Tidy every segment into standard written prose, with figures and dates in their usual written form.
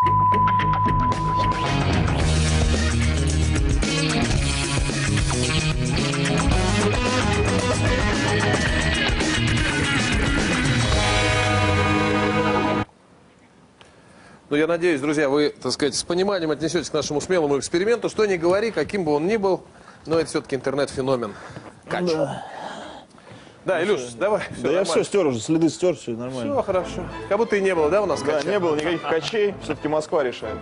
Ну, я надеюсь, друзья, вы, так сказать, с пониманием отнесетесь к нашему смелому эксперименту. Что ни говори, каким бы он ни был, но это все-таки интернет-феномен. Кач. Да, Илюш, давай. Да нормально. Я все стер уже, следы стер, все нормально. Все хорошо. Как будто и не было, да, у нас качей? Да, не было никаких качей, все-таки Москва решает.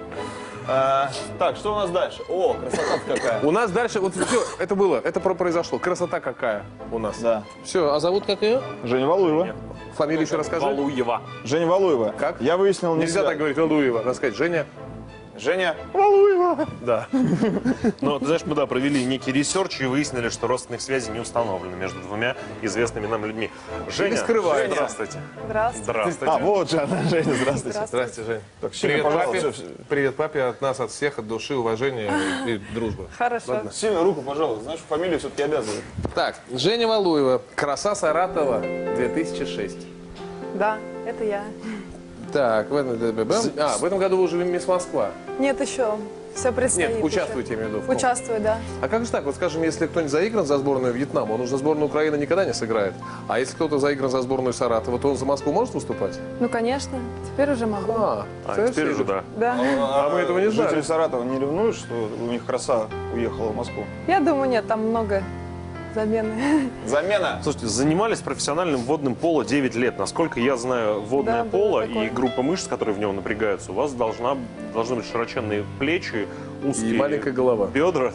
Так, что у нас дальше? О, красота какая. У нас дальше, вот все, это было, это произошло. Красота какая у нас. Да. Все, а зовут как ее? Женя Валуева. Нет. Фамилию еще расскажи. Валуева. Женя Валуева. Как? Я выяснил, нельзя так говорить, Валуева. Рассказать, Женя. Женя Валуева. Да. Но, ты знаешь, мы, да, провели некий ресерч и выяснили, что родственных связей не установлено между двумя известными нам людьми. Женя, Женя. Здравствуйте. Здравствуйте. А, вот же она, Женя, здравствуйте. Здравствуйте, Женя. Так, привет, пожалуйста. Папе. Привет папе от нас, от всех, от души, уважения и дружбы. Хорошо. Ладно. Сильно руку, пожалуйста, знаешь, фамилию все-таки обязывают. Так, Женя Валуева, Краса Саратова, 2006. Да, это я. Так, в этом году вы уже мисс Москва. Нет, еще. Все предстоит. Нет, участвуйте, я имею в виду. Участвую, да. А как же так? Вот, скажем, если кто-нибудь заигран за сборную Вьетнама, он уже за сборную Украины никогда не сыграет. А если кто-то заигран за сборную Саратова, то он за Москву может выступать? Ну, конечно. Теперь уже могу. Теперь уже, да. А мы этого не знаем. Жители Саратова не ревнуют, что у них краса уехала в Москву? Я думаю, нет, там много... замены. Замена. Слушайте, занимались профессиональным водным поло 9 лет. Насколько я знаю, водное поло и группа мышц, которые в нем напрягаются, у вас должны быть широченные плечи, узкие и маленькая голова. Бедра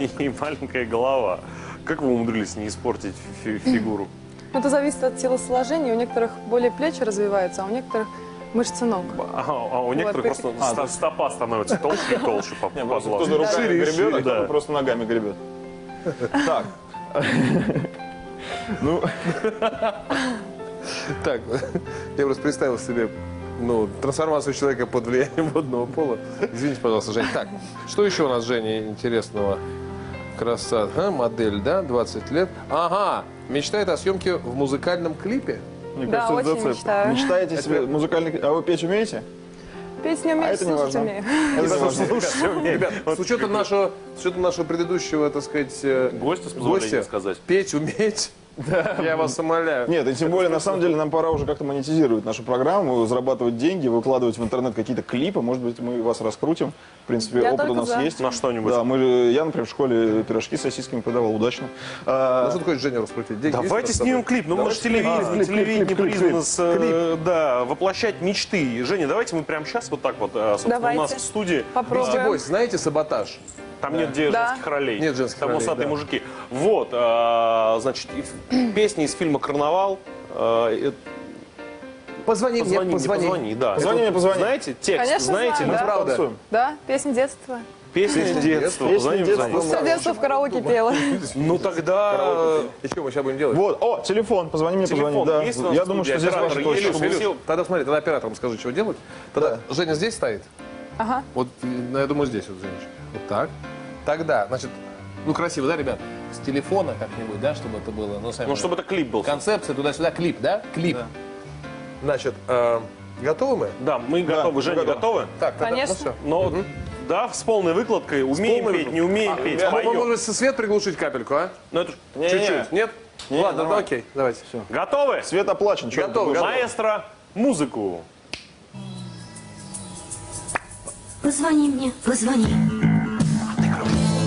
и маленькая голова. Как вы умудрились не испортить фигуру? Это зависит от телосложения. У некоторых более плечи развиваются, а у некоторых мышцы ног. А у некоторых просто стопа становится толще и толще. Кто-то руками гребет, кто-то просто ногами гребет. Так. Ну. Так, я просто представил себе, ну, трансформацию человека под влиянием водного пола. Извините, пожалуйста, Женя. Так, что еще у нас, Женя, интересного? Красота, модель, да, 20 лет. Ага, мечтает о съемке в музыкальном клипе? Мне кажется, да, очень мечтаю. Мечтаете себе музыкальный клип? А вы петь умеете? Петь не умею, слушать умею. Ребят, с учетом нашего предыдущего, так сказать, гостя, с позволения сказать, петь, уметь, я вас умоляю. Нет, и тем более, на самом деле, нам пора уже как-то монетизировать нашу программу, зарабатывать деньги, выкладывать в интернет какие-то клипы, может быть, мы вас раскрутим. В принципе, опыт у нас есть. На что-нибудь. Да, я, например, в школе пирожки с сосисками продавал удачно. Ну, что ты хочешь, Женя, раскрутить? Давайте снимем клип. Ну, мы же телевидение призвано воплощать мечты. Женя, давайте мы прямо сейчас вот так вот, собственно, у нас в студии. Попробуем. Знаете, саботаж? Там нет женских ролей. Нет женских ролей, там усатые мужики. Вот, значит, песни из фильма «Карнавал». Позвони мне, позвони. Позвони мне, позвони. Знаете текст? Конечно, знаете, мы правда. Да, песня детства. Песня детства. Все детство в караоке пела. Ну тогда... И что мы сейчас будем делать? Вот, о, телефон, позвони мне, позвони. Да. Я думаю, что здесь ваша точка. Тогда смотри, тогда операторам скажи, чего делать. Тогда Женя здесь стоит? Ага. Вот, я думаю, здесь вот Женечка. Вот так. Тогда, значит, ну красиво, да, ребят? С телефона как-нибудь, да, чтобы это было. Ну, чтобы это клип был. Концепция туда-сюда, клип, да? Клип. Значит, готовы мы? Да, мы готовы. Женя, готовы? Так, конечно. Но, да, с полной выкладкой. Умеем петь, не умеем петь. Мы можем свет приглушить капельку, а? Ну, это чуть-чуть. Нет? Ладно, окей, давайте. Готовы? Свет оплачен. Готовы. Маэстро, музыку. Позвони мне, позвони.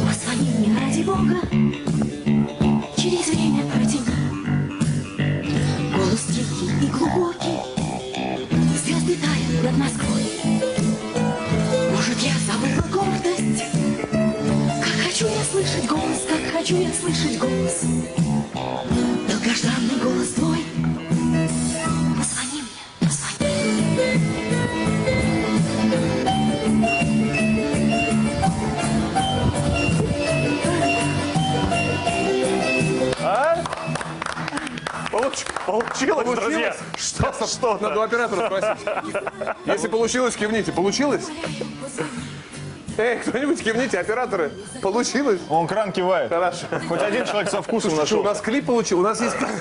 Позвони мне, ради Бога. Через время протяни. Голос тихий и глубокий. Звезды тают над Москвой. Может, я забыла гордость? Как хочу я слышать голос, как хочу я слышать голос. Долгожданный голос твой. Позвони мне, позвони. Получилось, друзья. Что? Надо у оператора спросить. Если получилось, кивните. Получилось? Эй, кто-нибудь кивните, операторы. Получилось? Он кран кивает. Хорошо. Хоть один человек со вкусом нашел. У нас клип получил, у нас есть клип.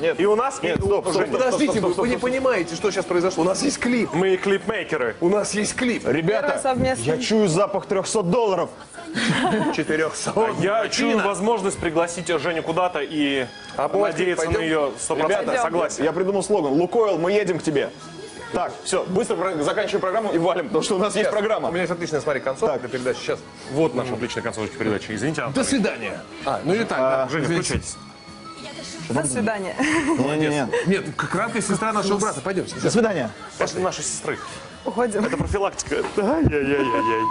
Нет. И у нас... Нет, стоп, стоп, подождите, вы не понимаете, что сейчас произошло. У нас есть клип. Мы клипмейкеры. У нас есть клип. Ребята, я чую запах $300. 400. Я чую возможность пригласить Женю куда-то и надеяться на ее 100%. Согласен. Я придумал слоган. Лукойл, мы едем к тебе. Так, все, быстро заканчиваем программу и валим, потому что у нас сейчас есть программа. У меня есть отличная, смотри, концовка для передачи. Сейчас. Вот наша отличная концовочка передачи. Извините, Антон. До свидания. Ну и так, Женя, включайтесь. До свидания. Нет, краткая сестра нашего брата. Пойдем. До свидания. Пошли наши сестры. Уходим. Это профилактика. Ай-яй-яй-яй-яй.